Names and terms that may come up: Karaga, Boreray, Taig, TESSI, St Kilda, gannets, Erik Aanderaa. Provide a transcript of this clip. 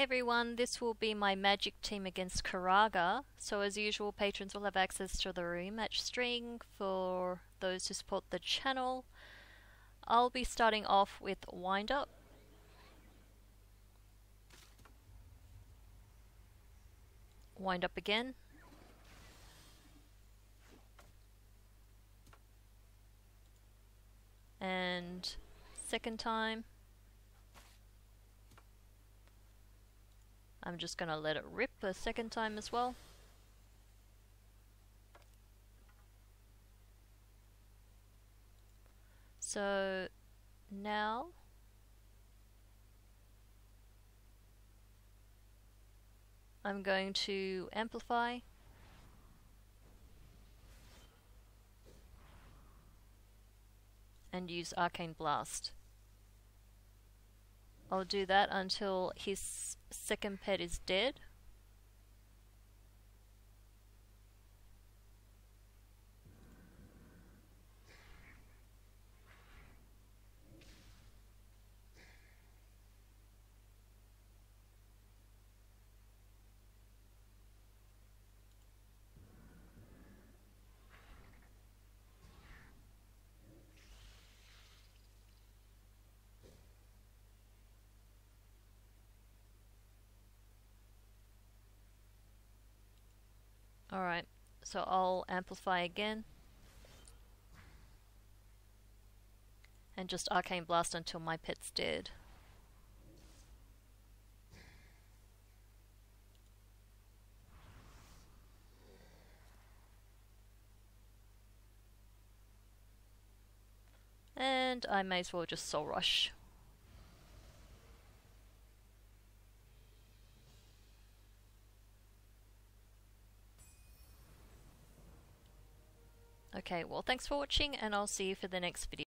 Hey everyone, this will be my magic team against Karaga. So as usual, patrons will have access to the rematch string for those who support the channel. I'll be starting off with Wind Up. Wind Up again. And second time. I'm just gonna let it rip a second time as well. So now I'm going to amplify and use Arcane Blast. I'll do that until his second pet is dead. Alright, so I'll amplify again and just Arcane Blast until my pet's dead. And I may as well just Soul Rush. Okay, well thanks for watching and I'll see you for the next video.